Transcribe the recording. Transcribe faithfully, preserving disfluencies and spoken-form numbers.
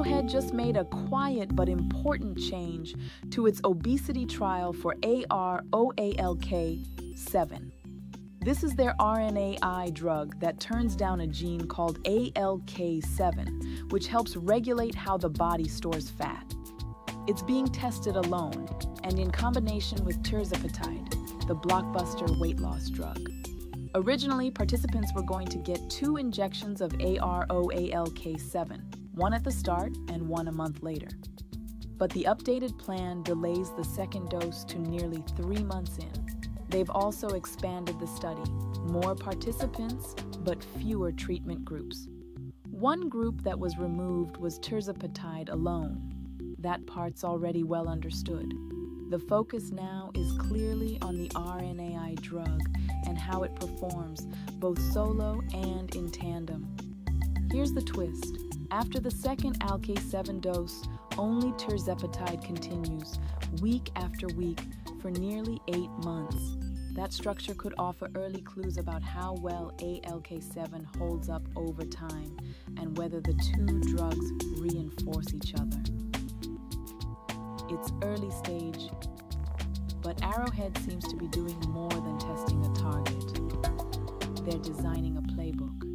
Arrowhead just made a quiet but important change to its obesity trial for A R O A L K seven. This is their R N A i drug that turns down a gene called A L K seven, which helps regulate how the body stores fat. It's being tested alone and in combination with tirzepatide, the blockbuster weight loss drug. Originally, participants were going to get two injections of A R O A L K seven, one at the start and one a month later. But the updated plan delays the second dose to nearly three months in. They've also expanded the study, more participants, but fewer treatment groups. One group that was removed was tirzepatide alone. That part's already well understood. The focus now is clearly on the R N A i drug and how it performs, both solo and in tandem. Here's the twist. After the second A L K seven dose, only tirzepatide continues, week after week, for nearly eight months. That structure could offer early clues about how well A L K seven holds up over time and whether the two drugs reinforce each other. It's early stage, but Arrowhead seems to be doing more than testing a target. They're designing a playbook.